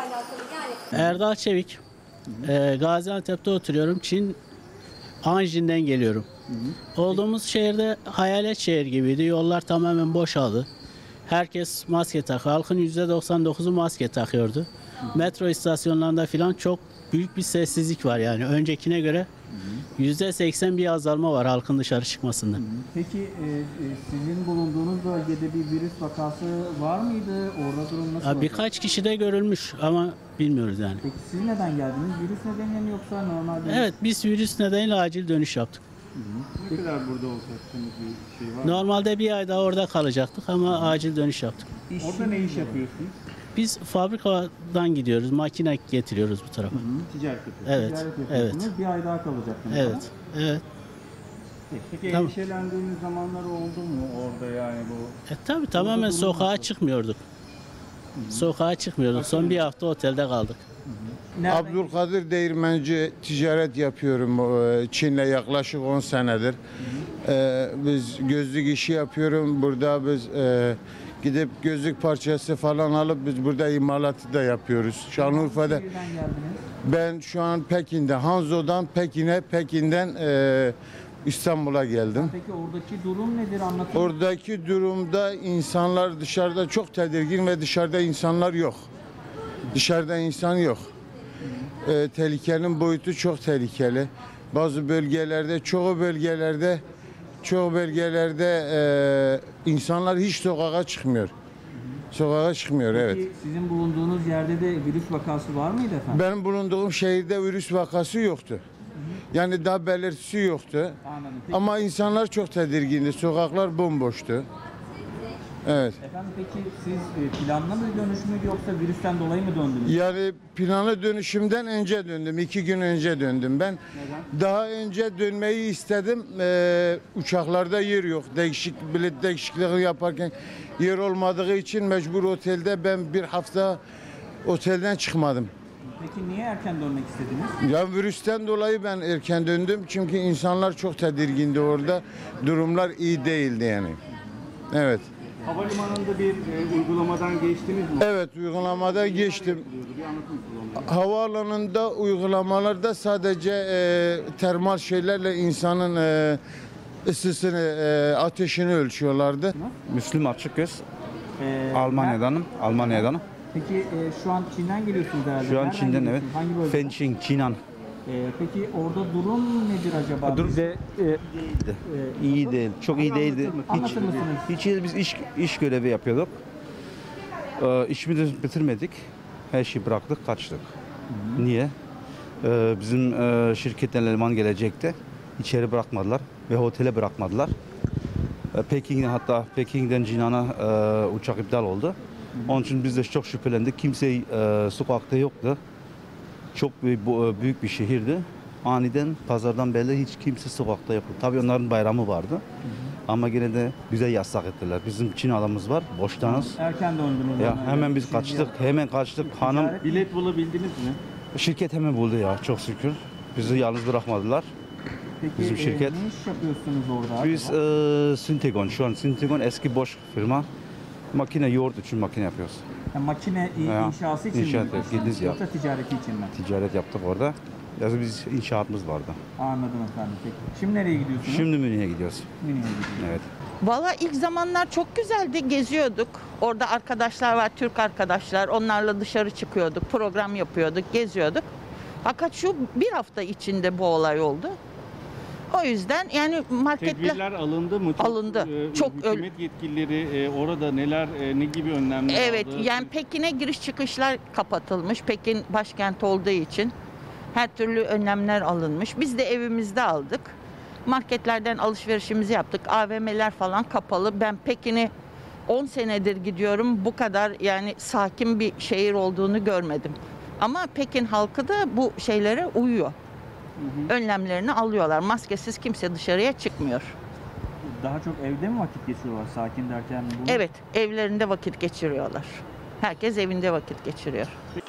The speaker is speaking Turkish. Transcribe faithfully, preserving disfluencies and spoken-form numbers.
alakalı yani. Erdal Çevik. Ee, Gaziantep'te oturuyorum. Çin, Anjin'den geliyorum. Hı hı. Olduğumuz şehirde hayalet şehir gibiydi. Yollar tamamen boşaldı. Herkes maske takıyor. Halkın yüzde doksan dokuzu maske takıyordu. Hı. Metro istasyonlarında falan çok büyük bir sessizlik var yani. Öncekine göre yüzde seksen bir azalma var halkın dışarı çıkmasında. Hı. Peki e, sizin bulunduğunuz bölgede bir virüs vakası var mıydı? Orada durum nasıl? Ya, birkaç kişi de görülmüş ama bilmiyoruz yani. Peki siz neden geldiniz? Virüs nedeniyle mi yoksa normal dönüş? Evet, biz virüs nedeniyle acil dönüş yaptık. Hı-hı. Ne kadar burada olacaktınız, bir şey var mı? Normalde bir ay daha orada kalacaktık ama Hı-hı. acil dönüş yaptık. İş, orada ne iş yapıyorsunuz? Biz fabrikadan gidiyoruz, makine getiriyoruz bu tarafa. Hı hı, ticaret yapıyorsunuz. Evet, evet. Bir ay daha kalacaktınız. Evet, ama. Evet. Peki tamam. Endişelendiğiniz zamanlar oldu mu orada yani bu? E tabi tamamen sokağa nasıl? çıkmıyorduk. Hı hı. Sokağa çıkmıyorduk. Son hı. bir hafta otelde kaldık. Hı hı. Abdulkadir Değirmeci, ticaret yapıyorum Çin'le yaklaşık on senedir. Hı hı. Ee, biz gözlük işi yapıyorum. Burada biz... E, gidip gözlük parçası falan alıp biz burada imalatı da yapıyoruz. Şanlıurfa'da. Ben şu an Pekin'de, Hangzhou'dan Pekin'e, Pekin'den e, İstanbul'a geldim. Peki oradaki durum nedir, anlatın? Oradaki durumda insanlar dışarıda çok tedirgin ve dışarıda insanlar yok. Dışarıda insan yok. E, tehlikenin boyutu çok tehlikeli. Bazı bölgelerde, çoğu bölgelerde Çoğu bölgelerde e, insanlar hiç sokağa çıkmıyor. Sokağa çıkmıyor, Peki, evet. Sizin bulunduğunuz yerde de virüs vakası var mıydı efendim? Benim bulunduğum şehirde virüs vakası yoktu. Hı-hı. Yani daha belirtisi yoktu. Peki. Ama insanlar çok tedirgindi. Sokaklar bomboştu. Evet. Efendim peki siz planlı mı dönüşümü yoksa virüsten dolayı mı döndünüz? Yani planlı dönüşümden önce döndüm. iki gün önce döndüm ben. Neden? Daha önce dönmeyi istedim. Ee, uçaklarda yer yok. Değişik bilet değişikliği yaparken yer olmadığı için mecbur otelde ben bir hafta otelden çıkmadım. Peki niye erken dönmek istediniz? Ya virüsten dolayı ben erken döndüm. Çünkü insanlar çok tedirgindi orada. Durumlar iyi değildi yani. Evet. Havalimanında bir e, uygulamadan geçtiniz mi? Evet, uygulamada geçtim. Havaalanında uygulamalarda sadece e, termal şeylerle insanın e, ısısını, e, ateşini ölçüyorlardı. Müslüm Açıkgöz, ee, Almanya'danım. Almanya'danım. Peki e, şu an Çin'den geliyorsunuz herhalde. Şu an Nereden Çin'den evet. Fençin, Jinan. Peki orada durum nedir acaba? Durum de, e, e, iyi nasıl? değil, çok Hayır, iyi değildi. Hiç, hiç iyi, biz iş, iş görevi yapıyorduk. E, işimizi bitirmedik, her şeyi bıraktık, kaçtık. Hı-hı. Niye? E, bizim e, şirketten eleman gelecekti, içeri bırakmadılar ve otele bırakmadılar. E, Pekin'den hatta Pekin'den Jinan'a e, uçak iptal oldu. Hı-hı. Onun için biz de çok şüphelendik, kimse e, sokakta yoktu. Çok büyük bir şehirdi. Aniden pazardan belli hiç kimse sokakta yoktu. Tabii onların bayramı vardı. Hı hı. Ama gene de bize yasak ettiler. Bizim Çin alamız var. Boştanız. Erken döndünüz. Ya hemen yani. biz kaçtık. Şey hemen kaçtık. Hanım bilet bulabildiniz mi? Şirket hemen buldu ya. Çok şükür. Bizi yalnız bırakmadılar. Peki, bizim şirket. E, ne iş yapıyorsunuz orada? Biz e, Syntegon. Şu an Syntegon eski boş firma. Makine yoğurt için makine yapıyoruz. Yani makine inşası için İnşaat mi? İnşaat yoksa ticareti için mi? Ticaret yaptık orada. Yani biz inşaatımız vardı. Anladım efendim. Peki. Şimdi nereye gidiyorsunuz? Şimdi Münih'e gidiyoruz. Münih'e gidiyoruz. Evet. Valla ilk zamanlar çok güzeldi. Geziyorduk. Orada arkadaşlar var, Türk arkadaşlar. Onlarla dışarı çıkıyorduk, program yapıyorduk, geziyorduk. Fakat şu bir hafta içinde bu olay oldu. O yüzden yani marketler... Tedbirler alındı mı? Çok, alındı. E, Çok hükümet öl... yetkilileri e, orada neler, e, ne gibi önlemler evet, aldı? Evet yani Pekin'e giriş çıkışlar kapatılmış. Pekin başkent olduğu için her türlü önlemler alınmış. Biz de evimizde aldık. Marketlerden alışverişimizi yaptık. A V M'ler falan kapalı. Ben Pekin'e on senedir gidiyorum. Bu kadar yani sakin bir şehir olduğunu görmedim. Ama Pekin halkı da bu şeylere uyuyor. Hı hı. Önlemlerini alıyorlar. Maskesiz kimse dışarıya çıkmıyor. Daha çok evde mi vakit geçiriyorlar sakin derken? Bunu... Evet, evlerinde vakit geçiriyorlar. Herkes evinde vakit geçiriyor. Peki.